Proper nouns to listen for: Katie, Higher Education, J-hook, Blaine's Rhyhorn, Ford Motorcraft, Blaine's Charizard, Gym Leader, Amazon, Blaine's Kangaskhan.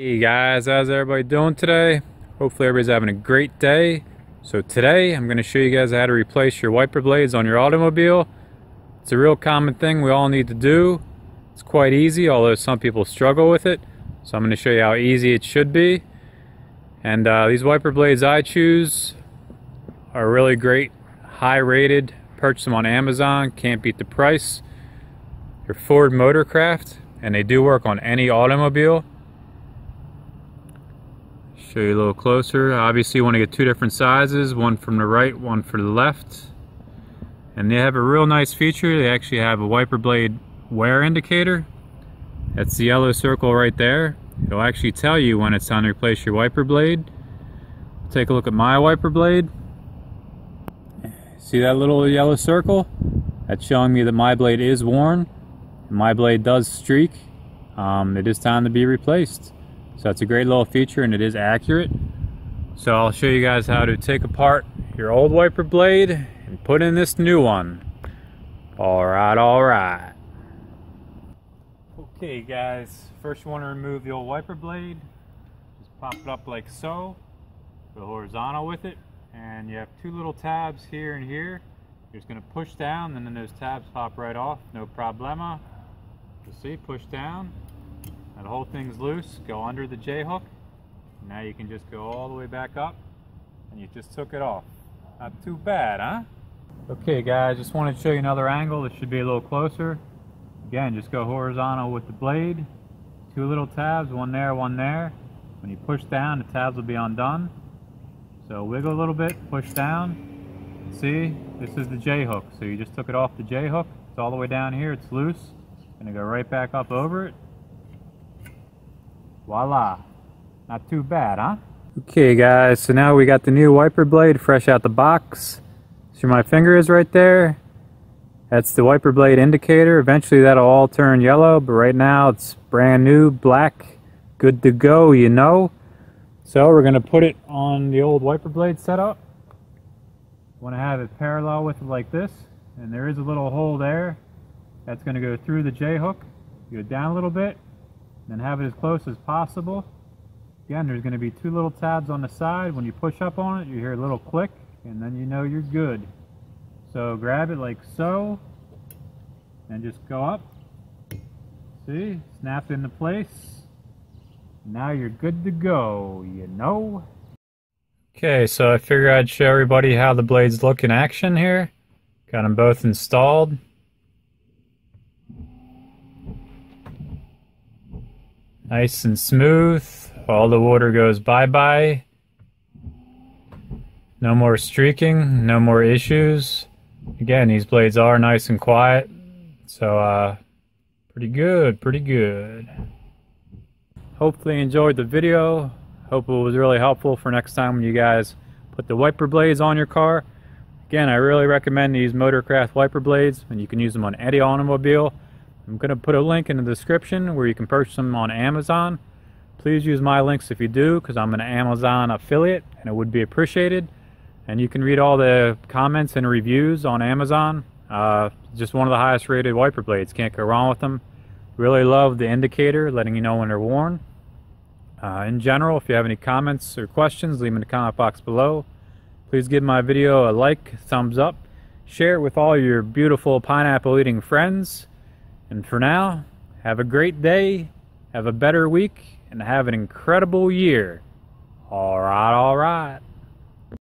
Hey guys, how's everybody doing today? Hopefully everybody's having a great day. So today I'm going to show you guys how to replace your wiper blades on your automobile. It's a real common thing we all need to do. It's quite easy, although some people struggle with it. So I'm going to show you how easy it should be. And these wiper blades I choose are really great, high rated. Purchase them on Amazon, can't beat the price. They're Ford Motorcraft, and they do work on any automobile. Show you a little closer. Obviously you want to get two different sizes, one from the right, one for the left. And they have a real nice feature. They actually have a wiper blade wear indicator. That's the yellow circle right there. It'll actually tell you when it's time to replace your wiper blade. Take a look at my wiper blade. See that little yellow circle? That's showing me that my blade is worn. My blade does streak. It is time to be replaced. So it's a great little feature and it is accurate. So I'll show you guys how to take apart your old wiper blade and put in this new one. All right. Okay guys, first you want to remove the old wiper blade. Just pop it up like so. Go horizontal with it. And you have two little tabs here and here. You're just going to push down and then those tabs pop right off. No problema. You see, push down. Now the whole thing's loose, go under the J-hook. Now you can just go all the way back up and you just took it off. Not too bad, huh? Okay guys, just wanted to show you another angle. This should be a little closer. Again, just go horizontal with the blade. Two little tabs, one there, one there. When you push down, the tabs will be undone. So wiggle a little bit, push down. See, this is the J-hook. So you just took it off the J-hook. It's all the way down here, it's loose. Gonna go right back up over it. Voila, not too bad, huh? Okay guys, so now we got the new wiper blade fresh out the box. See where my finger is right there? That's the wiper blade indicator. Eventually that'll all turn yellow, but right now it's brand new, black, good to go, you know. So we're gonna put it on the old wiper blade setup. Wanna have it parallel with it like this, and there is a little hole there. That's gonna go through the J-hook, go down a little bit, and have it as close as possible. Again, there's going to be two little tabs on the side. When you push up on it, you hear a little click, and then you know you're good. So grab it like so, and just go up. See, snap into place. Now you're good to go, you know. Okay, so I figured I'd show everybody how the blades look in action here. Got them both installed. Nice and smooth, all the water goes bye-bye. No more streaking, no more issues. Again, these blades are nice and quiet, so pretty good. Hopefully you enjoyed the video. Hope it was really helpful for next time when you guys put the wiper blades on your car. Again, I really recommend these Motorcraft wiper blades, and you can use them on any automobile. I'm going to put a link in the description where you can purchase them on Amazon. Please use my links if you do, because I'm an Amazon affiliate and it would be appreciated. And you can read all the comments and reviews on Amazon. Just one of the highest rated wiper blades. Can't go wrong with them. Really love the indicator letting you know when they're worn. In general, if you have any comments or questions, leave them in the comment box below. Please give my video a like, thumbs up, share it with all your beautiful pineapple eating friends. And for now, have a great day, have a better week, and have an incredible year. All right.